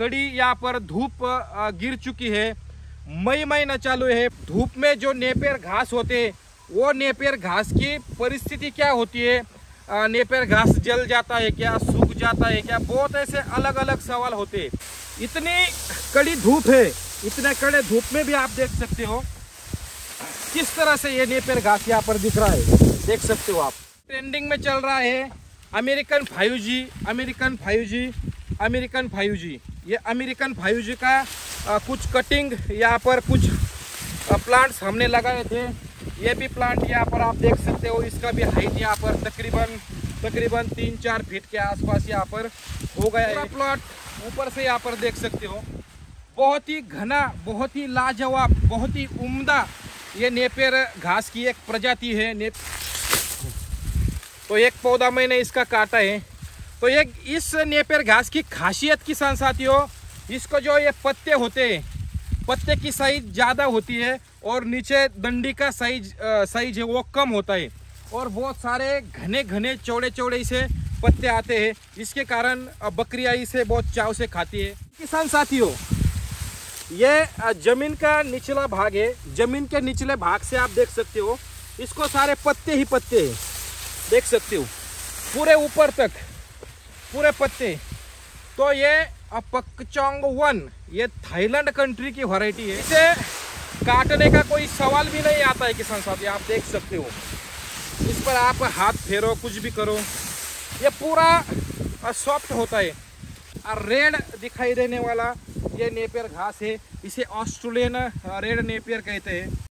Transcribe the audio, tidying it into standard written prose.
कड़ी यहाँ पर धूप गिर चुकी है, मई महीना चालू है। धूप में जो नेपियर घास होते वो नेपियर घास की परिस्थिति क्या होती है, नेपियर घास जल जाता है क्या, सूख जाता है क्या, बहुत ऐसे अलग अलग सवाल होते। इतनी कड़ी धूप है, इतने कड़े धूप में भी आप देख सकते हो किस तरह से ये नेपियर घास यहाँ पर दिख रहा है, देख सकते हो आप। ट्रेंडिंग में चल रहा है अमेरिकन भाइयुजी, अमेरिकन भाइयुजी, अमेरिकन भाइयुजी। ये अमेरिकन भाइयुजी का कुछ कटिंग यहाँ पर कुछ प्लांट्स हमने लगाए थे। ये भी प्लांट यहाँ पर आप देख सकते हो, इसका भी हाइट यहाँ पर तकरीबन 3-4 फीट के आसपास यहाँ पर हो गया है। प्लॉट ऊपर से यहाँ पर देख सकते हो, बहुत ही घना, बहुत ही लाजवाब, बहुत ही उम्दा ये नेपियर घास की एक प्रजाति है। तो एक पौधा मैंने इसका काटा है। तो ये इस नेपियर घास की खासियत किसान साथियों, इसको जो ये पत्ते होते हैं, पत्ते की साइज ज़्यादा होती है और नीचे डंडी का साइज है वो कम होता है, और बहुत सारे घने घने चौड़े चौड़े से पत्ते आते हैं। इसके कारण बकरियाँ इसे बहुत चाव से खाती है। किसान साथियों, ये जमीन का निचला भाग है, जमीन के निचले भाग से आप देख सकते हो इसको सारे पत्ते ही पत्ते है, देख सकते हो पूरे ऊपर तक पूरे पत्ते। तो ये पकचोंग वन, ये थाईलैंड कंट्री की वैरायटी है, इसे काटने का कोई सवाल भी नहीं आता है किसान साथी। आप देख सकते हो इस पर आप हाथ फेरो कुछ भी करो, ये पूरा सॉफ्ट होता है। और रेड दिखाई देने वाला ये नेपियर घास है, इसे ऑस्ट्रेलियन रेड नेपियर कहते हैं।